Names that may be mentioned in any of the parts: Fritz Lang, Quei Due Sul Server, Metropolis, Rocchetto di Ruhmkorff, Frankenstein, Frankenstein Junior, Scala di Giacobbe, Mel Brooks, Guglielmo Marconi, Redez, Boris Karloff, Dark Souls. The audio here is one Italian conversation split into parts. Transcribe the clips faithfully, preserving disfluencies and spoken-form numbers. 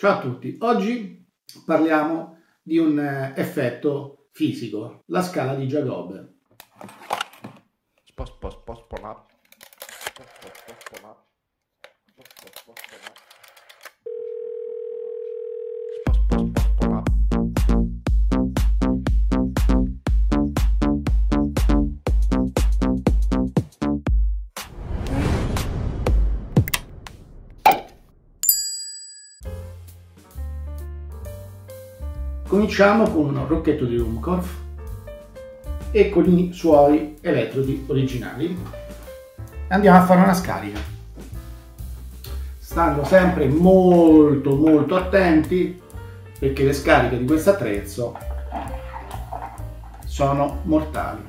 Ciao a tutti, oggi parliamo di un effetto fisico, la scala di Giacobbe. Cominciamo con Rocchetto di Ruhmkorff e con i suoi elettrodi originali. Andiamo a fare una scarica, stando sempre molto molto attenti perché le scariche di questo attrezzo sono mortali.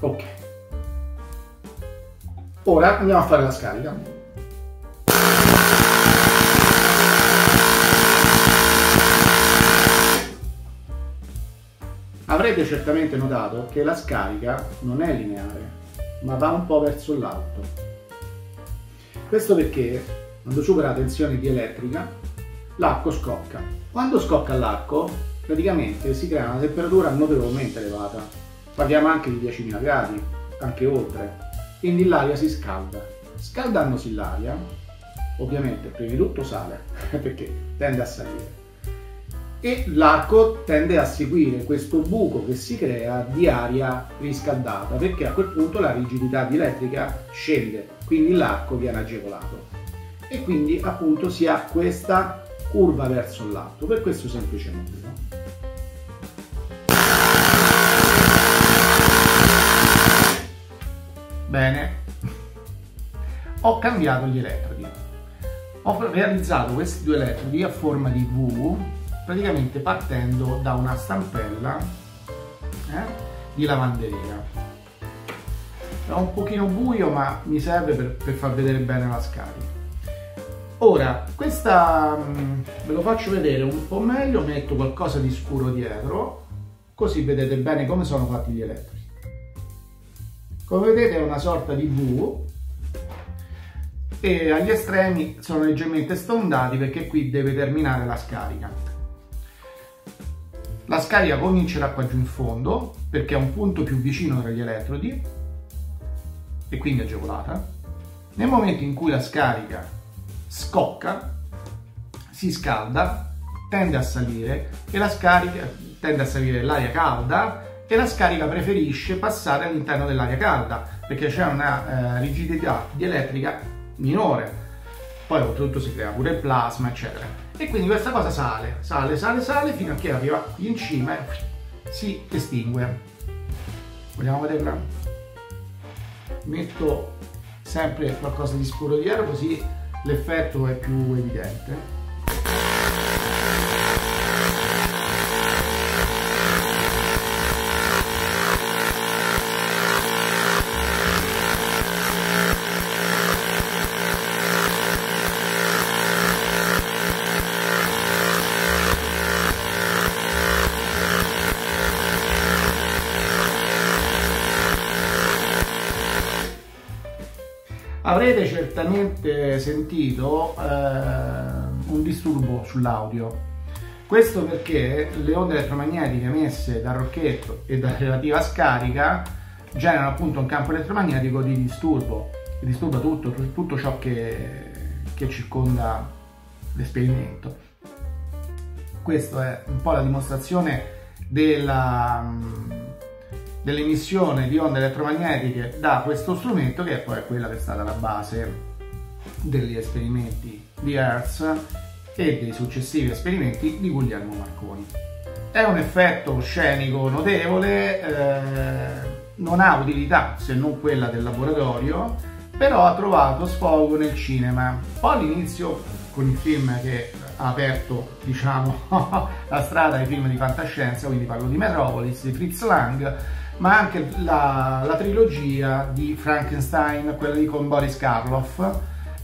Ok. Ora andiamo a fare la scarica. Avrete certamente notato che la scarica non è lineare, ma va un po' verso l'alto. Questo perché quando supera la tensione di elettrica, l'arco scocca. Quando scocca l'arco, praticamente si crea una temperatura notevolmente elevata. Parliamo anche di diecimila gradi, anche oltre. Quindi l'aria si scalda. Scaldandosi l'aria, ovviamente prima di tutto sale, perché tende a salire, e l'arco tende a seguire questo buco che si crea di aria riscaldata, perché a quel punto la rigidità dielettrica scende, quindi l'arco viene agevolato e quindi appunto si ha questa curva verso l'alto, per questo semplice motivo. Bene, ho cambiato gli elettrodi, ho realizzato questi due elettrodi a forma di V, praticamente partendo da una stampella eh, di lavanderia. È un pochino buio, ma mi serve per, per far vedere bene la scarica. Ora, questa ve lo faccio vedere un po' meglio, metto qualcosa di scuro dietro, così vedete bene come sono fatti gli elettrodi. Come vedete è una sorta di V e agli estremi sono leggermente stondati perché qui deve terminare la scarica. La scarica comincerà qua giù in fondo perché è un punto più vicino tra gli elettrodi e quindi agevolata. Nel momento in cui la scarica scocca, si scalda, tende a salire e la scarica tende a salire l'aria calda e la scarica preferisce passare all'interno dell'aria calda perché c'è una eh, rigidità dielettrica minore, poi oltretutto si crea pure il plasma eccetera, e quindi questa cosa sale, sale, sale, sale fino a che arriva qui in cima e si estingue. Vogliamo vederla? Metto sempre qualcosa di scuro dietro così l'effetto è più evidente. Avrete certamente sentito eh, un disturbo sull'audio, questo perché le onde elettromagnetiche emesse dal rocchetto e dalla relativa scarica generano appunto un campo elettromagnetico di disturbo, che disturba tutto, tutto ciò che, che circonda l'esperimento. Questa è un po' la dimostrazione della... dell'emissione di onde elettromagnetiche da questo strumento, che è poi quella che è stata la base degli esperimenti di Hertz e dei successivi esperimenti di Guglielmo Marconi. È un effetto scenico notevole, eh, non ha utilità se non quella del laboratorio, però ha trovato sfogo nel cinema. Poi all'inizio con il film che ha aperto, diciamo, la strada ai film di fantascienza, quindi parlo di Metropolis, di Fritz Lang, ma anche la, la trilogia di Frankenstein, quella lì con Boris Karloff.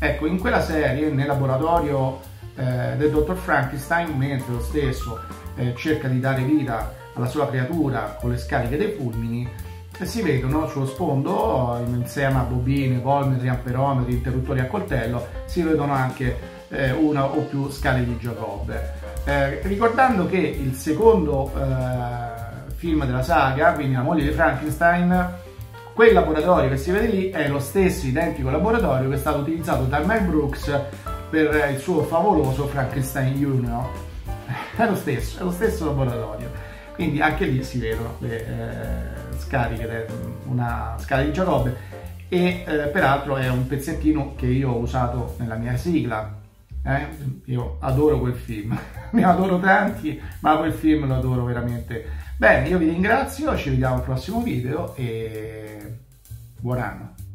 Ecco, in quella serie, nel laboratorio eh, del dottor Frankenstein, mentre lo stesso eh, cerca di dare vita alla sua creatura con le scariche dei fulmini, e si vedono sullo sfondo, insieme a bobine, volmetri, amperometri, interruttori a coltello, si vedono anche eh, una o più scale di Giacobbe. Eh, ricordando che il secondo eh, film della saga, quindi La moglie di Frankenstein, quel laboratorio che si vede lì è lo stesso identico laboratorio che è stato utilizzato da Mel Brooks per il suo favoloso Frankenstein Junior. È lo stesso, è lo stesso laboratorio. Quindi anche lì si vedono le eh, scariche, una scala di Giacobbe, e eh, peraltro è un pezzettino che io ho usato nella mia sigla. Eh? Io adoro quel film, ne adoro tanti, ma quel film lo adoro veramente. Bene, io vi ringrazio, ci vediamo al prossimo video e buon anno!